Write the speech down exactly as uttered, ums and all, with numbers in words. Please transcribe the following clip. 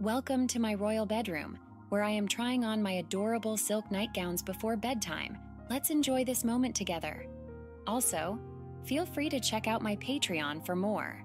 Welcome to my royal bedroom, where I am trying on my adorable silk nightgowns before bedtime. Let's enjoy this moment together. Also, feel free to check out my Patreon for more.